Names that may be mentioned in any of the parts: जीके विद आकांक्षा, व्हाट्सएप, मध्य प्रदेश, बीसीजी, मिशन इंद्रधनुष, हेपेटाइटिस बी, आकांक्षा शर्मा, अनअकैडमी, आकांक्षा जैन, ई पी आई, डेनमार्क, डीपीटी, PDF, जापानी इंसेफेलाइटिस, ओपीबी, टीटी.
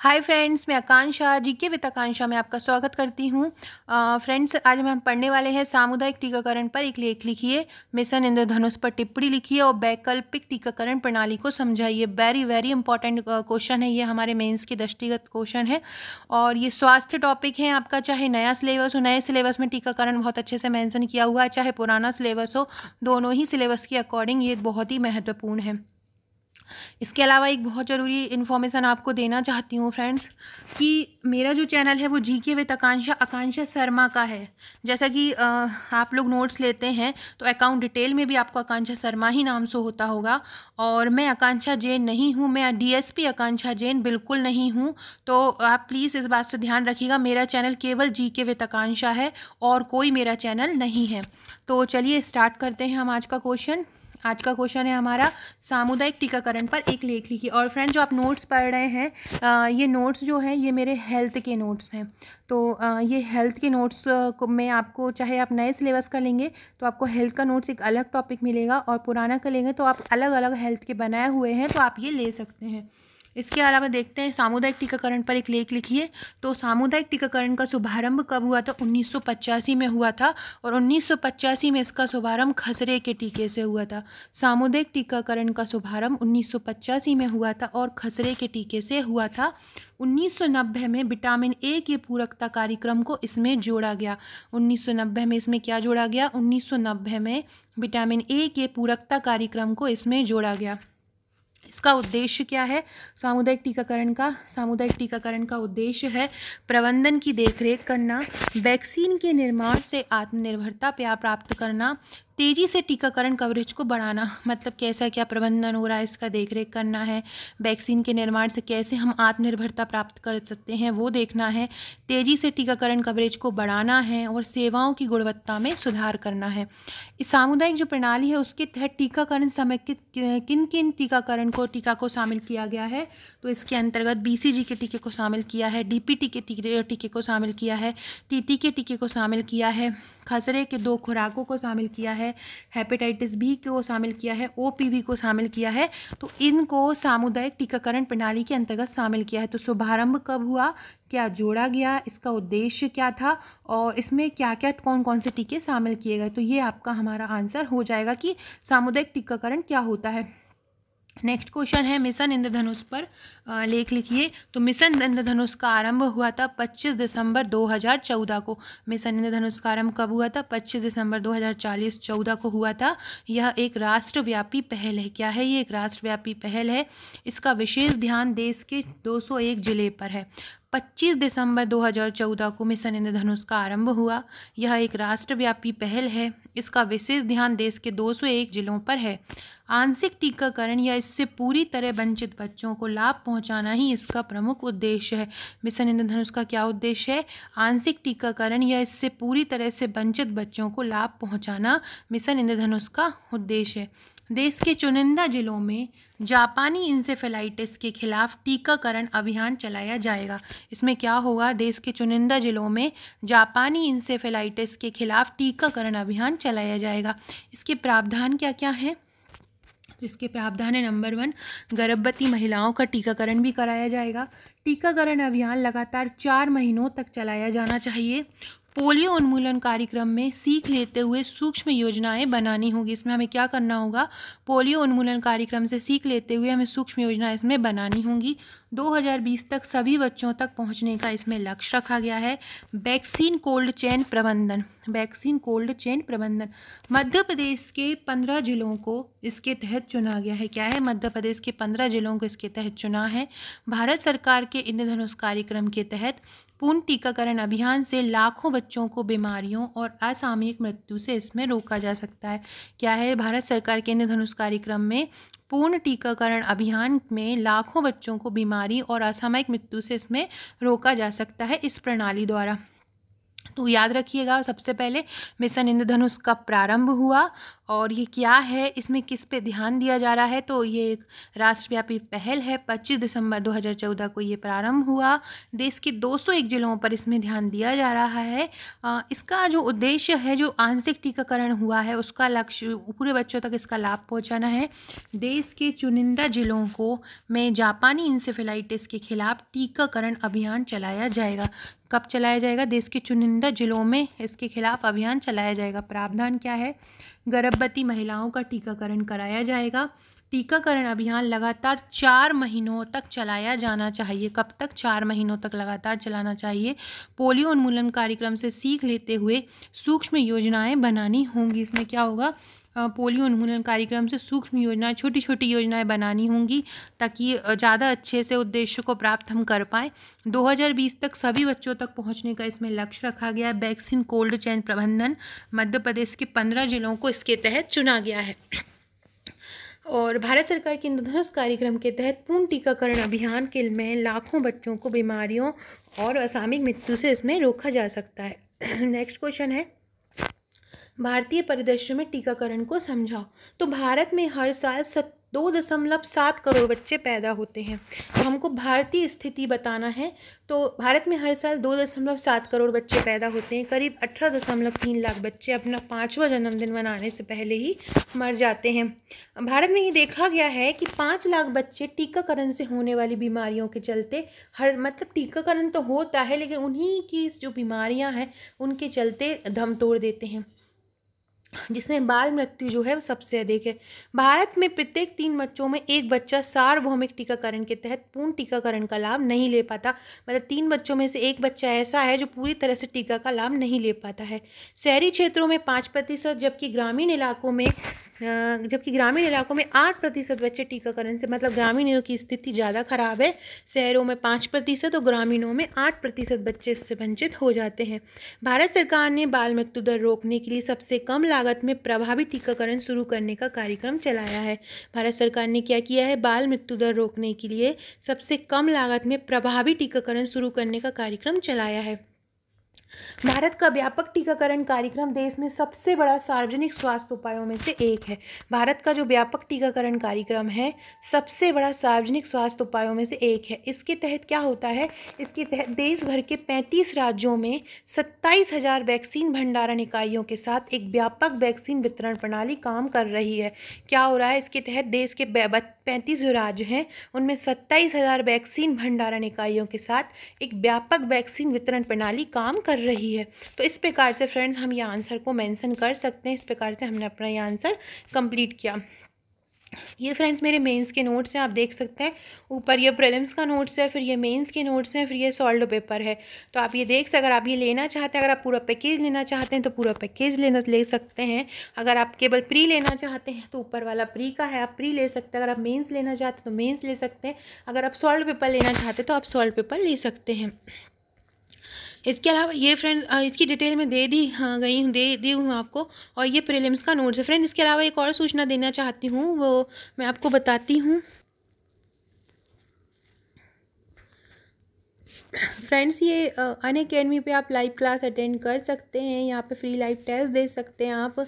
Hi friends, मैं आकांक्षा जीके विद आकांक्षा में आपका स्वागत करती हूँ। फ्रेंड्स, आज हम पढ़ने वाले हैं सामुदायिक टीकाकरण पर एक लेख लिखिए, मिशन इंद्रधनुष पर टिप्पणी लिखिए और वैकल्पिक टीकाकरण प्रणाली को समझाइए। वेरी वेरी इंपॉर्टेंट क्वेश्चन है ये, हमारे मेंस के दृष्टिगत क्वेश्चन है और ये स्वास्थ्य टॉपिक है आपका। चाहे नया सिलेबस हो, नए सिलेबस में टीकाकरण बहुत अच्छे से मैंसन किया हुआ है, चाहे पुराना सिलेबस हो, दोनों ही सिलेबस के अकॉर्डिंग ये बहुत ही महत्वपूर्ण है। इसके अलावा एक बहुत ज़रूरी इन्फॉर्मेशन आपको देना चाहती हूँ फ्रेंड्स, कि मेरा जो चैनल है वो जीके विद आकांक्षा आकांक्षा शर्मा का है। जैसा कि आप लोग नोट्स लेते हैं तो अकाउंट डिटेल में भी आपको आकांक्षा शर्मा ही नाम से होता होगा। और मैं आकांक्षा जैन नहीं हूँ, मैं डीएसपी आकांक्षा जैन बिल्कुल नहीं हूँ। तो आप प्लीज़ इस बात से ध्यान रखिएगा, मेरा चैनल केवल जीके विद आकांक्षा है और कोई मेरा चैनल नहीं है। तो चलिए स्टार्ट करते हैं हम आज का क्वेश्चन। आज का क्वेश्चन है हमारा सामुदायिक टीकाकरण पर एक लेख लिखिए। और फ्रेंड, जो आप नोट्स पढ़ रहे हैं, ये नोट्स जो हैं ये मेरे हेल्थ के नोट्स हैं। तो ये हेल्थ के नोट्स में आपको, चाहे आप नए सिलेबस का लेंगे तो आपको हेल्थ का नोट्स एक अलग टॉपिक मिलेगा और पुराना का लेंगे तो आप अलग अलग हेल्थ के बनाए हुए हैं, तो आप ये ले सकते हैं। इसके अलावा देखते हैं सामुदायिक टीकाकरण पर एक लेख लिखिए। तो सामुदायिक टीकाकरण का शुभारंभ कब हुआ था? 1985 में हुआ था और 1985 में इसका शुभारंभ खसरे के टीके से हुआ था। सामुदायिक टीकाकरण का शुभारंभ 1985 में हुआ था और खसरे के टीके से हुआ था। 1990 में विटामिन ए के पूरकता कार्यक्रम को इसमें जोड़ा गया। 1990 में इसमें क्या जोड़ा गया? 1990 में विटामिन ए के पूरकता कार्यक्रम को इसमें जोड़ा गया। इसका उद्देश्य क्या है सामुदायिक टीकाकरण का? सामुदायिक टीकाकरण का उद्देश्य है प्रबंधन की देखरेख करना, वैक्सीन के निर्माण से आत्मनिर्भरता प्राप्त करना, तेज़ी से टीकाकरण कवरेज को बढ़ाना। मतलब कैसा क्या प्रबंधन हो रहा है इसका देखरेख करना है, वैक्सीन के निर्माण से कैसे हम आत्मनिर्भरता प्राप्त कर सकते हैं वो देखना है, तेज़ी से टीकाकरण कवरेज को बढ़ाना है और सेवाओं की गुणवत्ता में सुधार करना है। इस सामुदायिक जो प्रणाली है उसके तहत टीकाकरण समय किन किन टीका को शामिल किया गया है? तो इसके अंतर्गत बीसीजी के टीके को शामिल किया है, डीपीटी के टीके को शामिल किया है, टीटी के टीके को शामिल किया है, खसरे के 2 खुराकों को शामिल किया है, हेपेटाइटिस बी को शामिल किया है, ओपीबी को शामिल किया है। तो इनको सामुदायिक टीकाकरण प्रणाली के अंतर्गत शामिल किया है। तो शुभारंभ कब हुआ, क्या जोड़ा गया, इसका उद्देश्य क्या था और इसमें क्या क्या कौन कौन से टीके शामिल किए गए, तो ये आपका हमारा आंसर हो जाएगा कि सामुदायिक टीकाकरण क्या होता है। नेक्स्ट क्वेश्चन है मिशन इंद्रधनुष पर लेख लिखिए। तो मिशन इंद्रधनुष का आरंभ हुआ था 25 दिसंबर 2014 को। मिशन इंद्रधनुष का आरंभ कब हुआ था? 25 दिसंबर 2014 को हुआ था। यह एक राष्ट्रव्यापी पहल है। क्या है ये? एक राष्ट्रव्यापी पहल है। इसका विशेष ध्यान देश के 201 जिले पर है। 25 दिसंबर 2014 को मिशन इंद्रधनुष का आरंभ हुआ। यह एक राष्ट्रव्यापी पहल है। इसका विशेष ध्यान देश के 201 जिलों पर है। आंशिक टीकाकरण या इससे पूरी तरह वंचित बच्चों को लाभ पहुंचाना ही इसका प्रमुख उद्देश्य है। मिशन इंद्रधनुष का क्या उद्देश्य है? आंशिक टीकाकरण या इससे पूरी तरह से वंचित बच्चों को लाभ पहुँचाना मिशन इंद्रधनुष का उद्देश्य है। देश के चुनिंदा जिलों में जापानी इंसेफेलाइटिस के खिलाफ टीकाकरण अभियान चलाया जाएगा। इसमें क्या होगा? देश के चुनिंदा जिलों में जापानी इंसेफेलाइटिस के खिलाफ टीकाकरण अभियान चलाया जाएगा। इसके प्रावधान क्या क्या हैं? तो इसके प्रावधान है नंबर 1, गर्भवती महिलाओं का टीकाकरण भी कराया जाएगा। टीकाकरण अभियान लगातार 4 महीनों तक चलाया जाना चाहिए। पोलियो उन्मूलन कार्यक्रम में सीख लेते हुए सूक्ष्म योजनाएं बनानी होगी। इसमें हमें क्या करना होगा? पोलियो उन्मूलन कार्यक्रम से सीख लेते हुए हमें सूक्ष्म योजनाएं इसमें बनानी होंगी। 2020 तक सभी बच्चों तक पहुंचने का इसमें लक्ष्य रखा गया है। वैक्सीन कोल्ड चेन प्रबंधन, वैक्सीन कोल्ड चेन प्रबंधन मध्य प्रदेश के 15 जिलों को इसके तहत चुना गया है। क्या है? मध्य प्रदेश के 15 जिलों को इसके तहत चुना है। भारत सरकार के इंद्रधनुष कार्यक्रम के तहत पूर्ण टीकाकरण अभियान से लाखों बच्चों को बीमारियों और असामयिक मृत्यु से इसमें रोका जा सकता है। क्या है? भारत सरकार के इंद्रधनुष कार्यक्रम में पूर्ण टीकाकरण अभियान में लाखों बच्चों को बीमारी और असामयिक मृत्यु से इसमें रोका जा सकता है इस प्रणाली द्वारा। तो याद रखिएगा, सबसे पहले मिशन इंद्रधनुष का प्रारंभ हुआ और ये क्या है, इसमें किस पे ध्यान दिया जा रहा है, तो ये एक राष्ट्रव्यापी पहल है। 25 दिसंबर 2014 को ये प्रारंभ हुआ। देश के 201 जिलों पर इसमें ध्यान दिया जा रहा है। इसका जो उद्देश्य है, जो आंशिक टीकाकरण हुआ है उसका लक्ष्य पूरे बच्चों तक इसका लाभ पहुंचाना है। देश के चुनिंदा जिलों को में जापानी इंसेफेलाइटिस के खिलाफ टीकाकरण अभियान चलाया जाएगा। कब चलाया जाएगा? देश के चुनिंदा जिलों में इसके खिलाफ अभियान चलाया जाएगा। प्रावधान क्या है? गर्भवती महिलाओं का टीकाकरण कराया जाएगा। टीकाकरण अभियान लगातार 4 महीनों तक चलाया जाना चाहिए। कब तक? 4 महीनों तक लगातार चलाना चाहिए। पोलियो उन्मूलन कार्यक्रम से सीख लेते हुए सूक्ष्म योजनाएं बनानी होंगी। इसमें क्या होगा? पोलियो उन्मूलन कार्यक्रम से सूक्ष्म योजनाएं, छोटी छोटी योजनाएं बनानी होंगी ताकि ज़्यादा अच्छे से उद्देश्य को प्राप्त हम कर पाएँ। 2020 तक सभी बच्चों तक पहुंचने का इसमें लक्ष्य रखा गया है। वैक्सीन कोल्ड चेन प्रबंधन, मध्य प्रदेश के 15 जिलों को इसके तहत चुना गया है। और भारत सरकार के इंद्रधनुष कार्यक्रम के तहत पूर्ण टीकाकरण अभियान के में लाखों बच्चों को बीमारियों और असामयिक मृत्यु से इसमें रोका जा सकता है। नेक्स्ट क्वेश्चन है, भारतीय परिदृश्य में टीकाकरण को समझाओ। तो भारत में हर साल 2.7 करोड़ बच्चे पैदा होते हैं। तो हमको भारतीय स्थिति बताना है। तो भारत में हर साल 2.7 करोड़ बच्चे पैदा होते हैं। करीब 18.3 लाख बच्चे अपना 5वां जन्मदिन मनाने से पहले ही मर जाते हैं। भारत में ये देखा गया है कि 5 लाख बच्चे टीकाकरण से होने वाली बीमारियों के चलते मतलब टीकाकरण तो होता है लेकिन उन्हीं की जो बीमारियाँ हैं उनके चलते दम तोड़ देते हैं, जिसमें बाल मृत्यु जो है वो सबसे अधिक है। भारत में प्रत्येक 3 बच्चों में 1 बच्चा सार्वभौमिक टीकाकरण के तहत पूर्ण टीकाकरण का लाभ नहीं ले पाता। मतलब 3 बच्चों में से 1 बच्चा ऐसा है जो पूरी तरह से टीका का लाभ नहीं ले पाता है। शहरी क्षेत्रों में 5% जबकि ग्रामीण इलाकों में 8% बच्चे टीकाकरण से, मतलब ग्रामीणों की स्थिति ज़्यादा खराब है। शहरों में 5% और ग्रामीणों में 8% बच्चे इससे वंचित हो जाते हैं। भारत सरकार ने बाल मृत्यु दर रोकने के लिए सबसे कम लागत में प्रभावी टीकाकरण शुरू करने का कार्यक्रम चलाया है। भारत सरकार ने क्या किया है? बाल मृत्यु दर रोकने के लिए सबसे कम लागत में प्रभावी टीकाकरण शुरू करने का कार्यक्रम चलाया है। भारत का व्यापक टीकाकरण कार्यक्रम देश में सबसे बड़ा सार्वजनिक स्वास्थ्य उपायों में से एक है। भारत का जो व्यापक टीकाकरण कार्यक्रम है सबसे बड़ा सार्वजनिक स्वास्थ्य उपायों में से एक है। इसके तहत क्या होता है? इसके तहत देश भर के 35 राज्यों में 27,000 वैक्सीन भंडारण इकाइयों के साथ एक व्यापक वैक्सीन वितरण प्रणाली काम कर रही है। क्या हो रहा है? इसके तहत देश के 35 जो राज्य हैं उनमें 27,000 वैक्सीन भंडारण इकाइयों के साथ एक व्यापक वैक्सीन वितरण प्रणाली काम कर रही है। तो इस प्रकार से फ्रेंड्स हम ये आंसर को मेंशन कर सकते हैं। इस प्रकार से हमने अपना ये आंसर कंप्लीट किया। ये फ्रेंड्स मेरे मेंस के नोट्स हैं, आप देख सकते हैं ऊपर ये प्रीलिम्स का नोट्स है, फिर ये मेंस के नोट्स हैं, फिर ये सॉल्व पेपर है। तो आप ये देख सकते, अगर आप ये लेना चाहते हैं, अगर आप पूरा पैकेज लेना चाहते हैं तो पूरा पैकेज ले सकते हैं। अगर आप केवल प्री लेना चाहते हैं तो ऊपर वाला प्री का है, आप प्री ले सकते हैं। अगर आप मेन्स लेना चाहते हैं तो मेन्स ले सकते हैं। अगर आप सॉल्व पेपर लेना चाहते हैं तो आप सॉल्व पेपर ले सकते हैं। इसके अलावा ये फ्रेंड इसकी डिटेल में दे दी हूँ आपको, और ये प्रीलिम्स का नोट्स है। फ्रेंड इसके अलावा एक और सूचना देना चाहती हूँ, वो मैं आपको बताती हूँ। फ्रेंड्स ये अनअकैडमी पे आप लाइव क्लास अटेंड कर सकते हैं। यहाँ पे फ्री लाइव टेस्ट दे सकते हैं आप।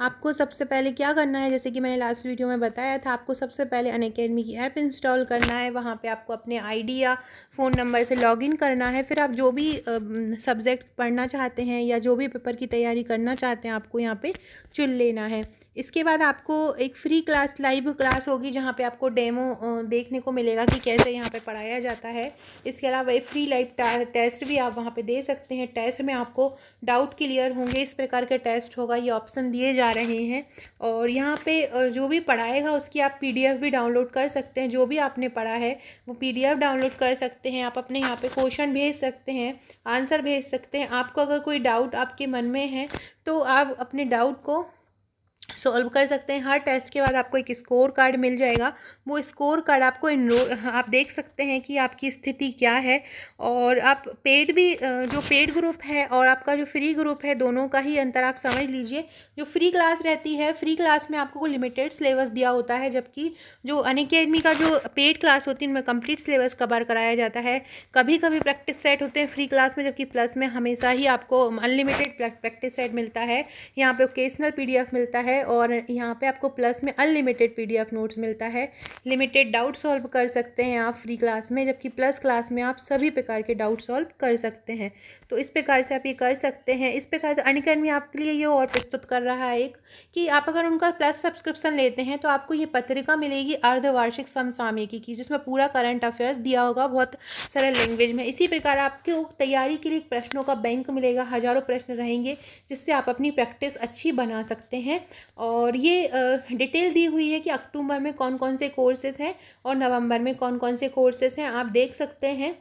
आपको सबसे पहले क्या करना है, जैसे कि मैंने लास्ट वीडियो में बताया था, आपको सबसे पहले अनअकैडमी की ऐप इंस्टॉल करना है। वहाँ पे आपको अपने आईडी या फ़ोन नंबर से लॉगिन करना है। फिर आप जो भी सब्जेक्ट पढ़ना चाहते हैं या जो भी पेपर की तैयारी करना चाहते हैं आपको यहाँ पर चुन लेना है। इसके बाद आपको एक फ्री क्लास, लाइव क्लास होगी जहाँ पे आपको डेमो देखने को मिलेगा कि कैसे यहाँ पे पढ़ाया जाता है। इसके अलावा एक फ्री लाइव टेस्ट भी आप वहाँ पे दे सकते हैं। टेस्ट में आपको डाउट क्लियर होंगे, इस प्रकार के टेस्ट होगा, ये ऑप्शन दिए जा रहे हैं। और यहाँ पे जो भी पढ़ाएगा उसकी आप PDF भी डाउनलोड कर सकते हैं। जो भी आपने पढ़ा है वो PDF डाउनलोड कर सकते हैं। आप अपने यहाँ पर क्वेश्चन भेज सकते हैं, आंसर भेज सकते हैं। आपको अगर कोई डाउट आपके मन में है तो आप अपने डाउट को सॉल्व कर सकते हैं। हर टेस्ट के बाद आपको एक स्कोर कार्ड मिल जाएगा। वो स्कोर कार्ड आपको आप देख सकते हैं कि आपकी स्थिति क्या है। और आप पेड भी, जो पेड ग्रुप है और आपका जो फ्री ग्रुप है, दोनों का ही अंतर आप समझ लीजिए। जो फ्री क्लास रहती है, फ्री क्लास में आपको लिमिटेड सिलेबस दिया होता है, जबकि जो अनअकैडमी का जो पेड क्लास होती है उनमें कंप्लीट सिलेबस कवर कराया जाता है। कभी कभी प्रैक्टिस सेट होते हैं फ्री क्लास में, जबकि प्लस में हमेशा ही आपको अनलिमिटेड प्रैक्टिस सेट मिलता है। यहाँ पर ओकेशनल PDF मिलता है। है और यहाँ पे आपको प्लस में अनलिमिटेड पीडीएफ नोट्स मिलता है। लिमिटेड डाउट सॉल्व कर सकते हैं आप फ्री क्लास में, जबकि प्लस क्लास में आप सभी प्रकार के डाउट सॉल्व कर सकते हैं। तो इस प्रकार से आप ये कर सकते हैं। इस प्रकार से अनअकैडमी आपके लिए ये और प्रस्तुत कर रहा है एक कि आप अगर उनका प्लस सब्सक्रिप्शन लेते हैं तो आपको ये पत्रिका मिलेगी अर्धवार्षिक समसामयिकी की, जिसमें पूरा करंट अफेयर्स दिया होगा बहुत सरल लैंग्वेज में। इसी प्रकार आपको तैयारी के लिए प्रश्नों का बैंक मिलेगा, हजारों प्रश्न रहेंगे जिससे आप अपनी प्रैक्टिस अच्छी बना सकते हैं। और ये डिटेल दी हुई है कि अक्टूबर में कौन कौन से कोर्सेज़ हैं और नवंबर में कौन कौन से कोर्सेज़ हैं, आप देख सकते हैं।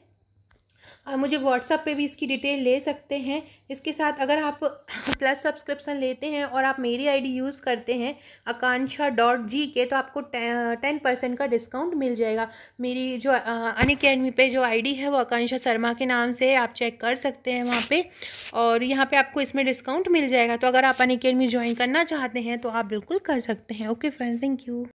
और मुझे व्हाट्सएप पे भी इसकी डिटेल ले सकते हैं। इसके साथ अगर आप प्लस सब्सक्रिप्शन लेते हैं और आप मेरी आईडी यूज़ करते हैं akansha.gk तो आपको 10% का डिस्काउंट मिल जाएगा। मेरी जो अनअकैडमी पे जो आईडी है वो आकांक्षा शर्मा के नाम से है, आप चेक कर सकते हैं वहाँ पे, और यहाँ पे आपको इसमें डिस्काउंट मिल जाएगा। तो अगर आप अनअकैडमी ज्वाइन करना चाहते हैं तो आप बिल्कुल कर सकते हैं। Okay friends, thank you.